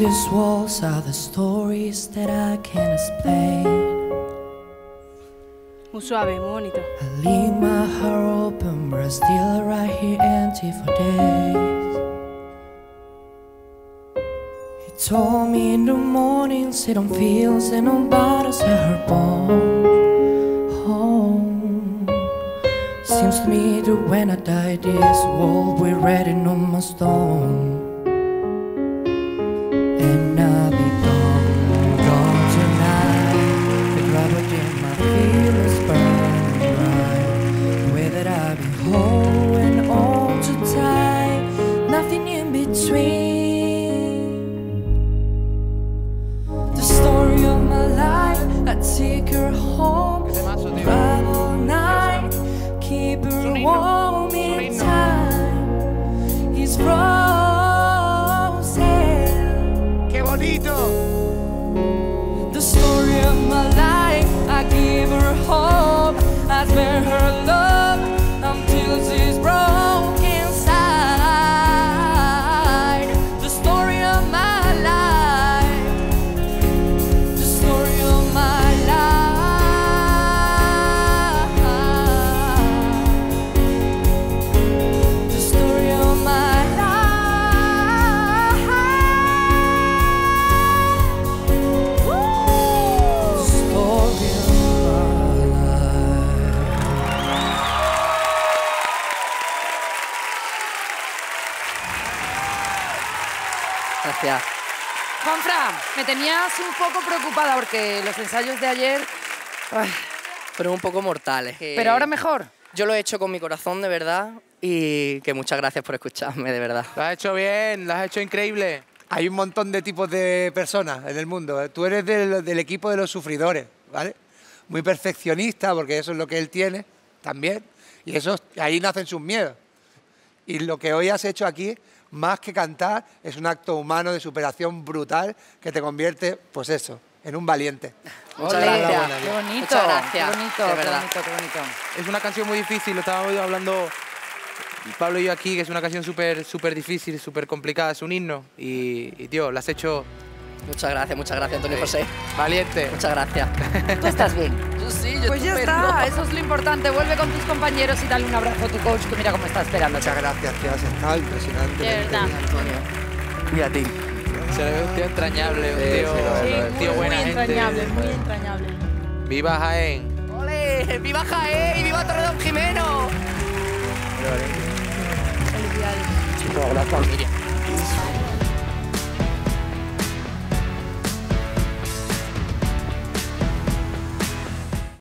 these walls are the stories that I can't explain. Muy suave, muy bonito. I leave my heart open, but I still right here empty for days. He told me in the morning, she don't feel, she don't bother, she her bones. Oh, seems to me that when I die, this world will be written on my stone. And I'll be gone tonight. The gravity in my feelings burn bright. The way that I've been holding on too tight, nothing in between. The story of my life, I take her home. Drive all night, keep her warm in time. He's right. The story of my life, I give her hope, I spare her love until she's broken inside. The story of my life, the story of my life, the story of my life. Gracias. Juan Fran, me tenías un poco preocupada porque los ensayos de ayer fueron un poco mortales. Pero ahora mejor. Yo lo he hecho con mi corazón, de verdad, y que muchas gracias por escucharme, de verdad. Lo has hecho bien, lo has hecho increíble. Hay un montón de tipos de personas en el mundo. Tú eres del equipo de los sufridores, ¿vale? Muy perfeccionista, porque eso es lo que él tiene también. Y eso, ahí nacen sus miedos. Y lo que hoy has hecho aquí, más que cantar, es un acto humano de superación brutal que te convierte, pues eso, en un valiente. Muchas gracias. Qué bonito. Muchas gracias. Qué bonito, de verdad. Qué bonito, qué bonito. Es una canción muy difícil, lo estábamos hablando Pablo y yo aquí, que es una canción súper difícil, súper complicada, es un himno. Y tío, la has hecho... muchas gracias, Antonio y José. Valiente. Muchas gracias. ¿Tú estás bien? Yo sí, yo pues ya está, eso es lo importante. Vuelve con tus compañeros y dale un abrazo a tu coach, que mira cómo está esperando. Muchas gracias, tío. Has estado impresionante. De verdad. Antonio. Y a ti. Se ve un tío entrañable, un tío buena gente. Muy entrañable, muy entrañable. ¡Viva Jaén! ¡Ole! ¡Viva Jaén! ¡Y viva Torredón Jimeno! Felicidades. Muchas gracias, familia.